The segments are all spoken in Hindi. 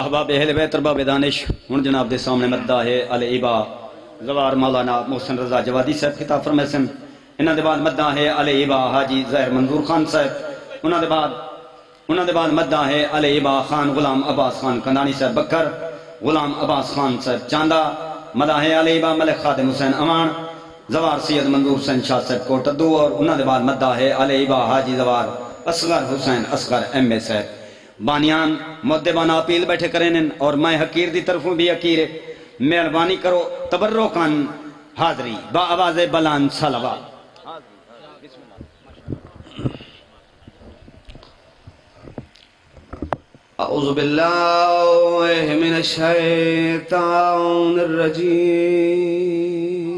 अहबाब अहल बैत अरबाब दानिश हुन जनाब दे सामने मद्दा है अल इबा ज़वार मौलाना मोहसिन रज़ा जवादी साहब खिताब फरमासन। इन्हां दे बाद मद्दा है अल इबा हाजी ज़ाहिर मंजूर खान साहब। उन्हां दे बाद मद्दा है अल इबा खान गुलाम अब्बास खान कंदानी साहब बकर, गुलाम अब्बास खान साहब चांदा। मद्दा है अल इबा मलिक खादिम हुसैन अमान, ज़वार सैयद मंजूर हुसैन शाह साहब कोटद्दू। और उन्हां दे बाद मद्दा है अल इबा हाजी ज़वार असगर हुसैन असगर एम ए साहब बानियान। मुद्देबान अपील बैठे करें और मैं हकीर दी तरफों भी हकीर मेहरबानी करो तबर्रो कान हाजरी बा आवाज़े बलान सलवा। अऊज़ु बिल्लाहि मिनश शैतानिर रजीम,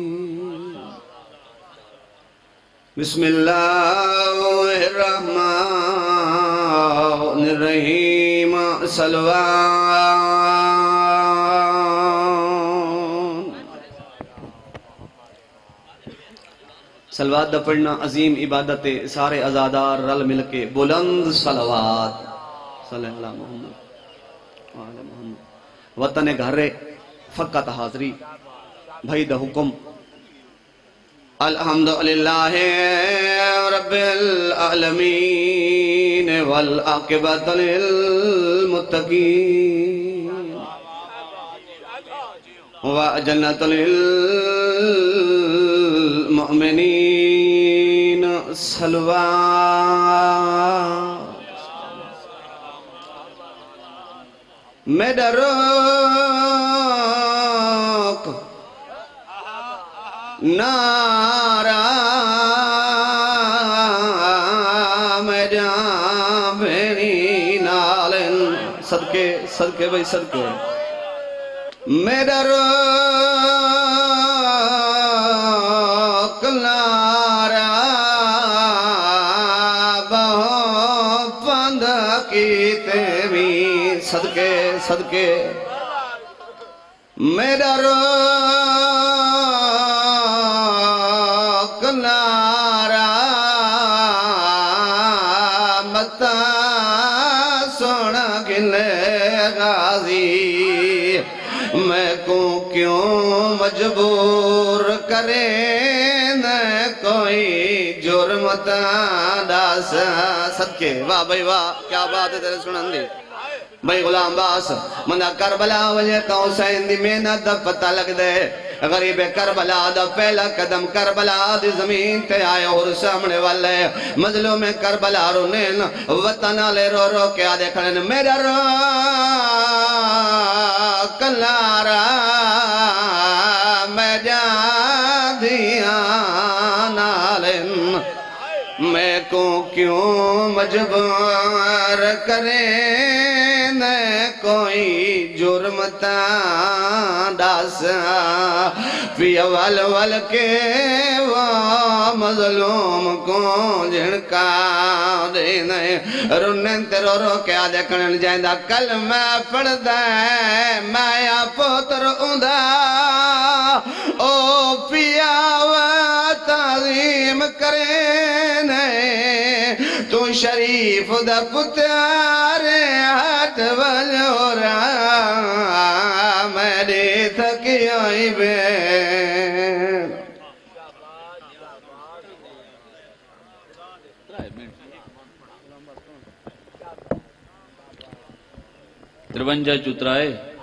बिस्मिल्लाहिर रहमानिर रहीम। सलवात दा पढ़ना अजीम इबादत है, सारे आजादार रल मिल के बुलंद सलवात सल्लल्लाहु अलैहि वसल्लम। वतन घरे फकत हाजरी भाई दा हुक्म। अल्हम्दुलिल्लाह रब्बिल आलमीन वल आक़िबतु लिल मुत्तक़ीन व जन्नतु लिल मुमिनीन। सल्लल्लाहु मेडरोक नारा सदके सदके भाई सदके मेरा रोक नारा बहु बंद की तेरी सदके सदके मेरा मजबूर करे न कोई जुर्मत दास सदके। वाह भाई वाह क्या बात है तेरे सुनन दी भाई गुलाम बास। मना करबला वजे तो हुसैन दी मेहनत दा पता लगदा है। गरीब करबला दा पहला कदम करबला दी जमीन ते आया और सामने वाले मजलूम करबला रोने वतन वाले रो रो के आ देखन मेरा रो कलारा मैं को क्यों मजबूर करे न कोई जुर्मता दास पिया वल वल के वो मजलूम को झिड़का देने रुने तेरो रो के आ देखने जाइंदा कल मैं पढ़दा माया पुत्र उदा ओ पिया ताज़ीम करे तू शरीफ दा पुत्यारे हट वलोरा मेरे थकिया बे तिरवंजा चुतराए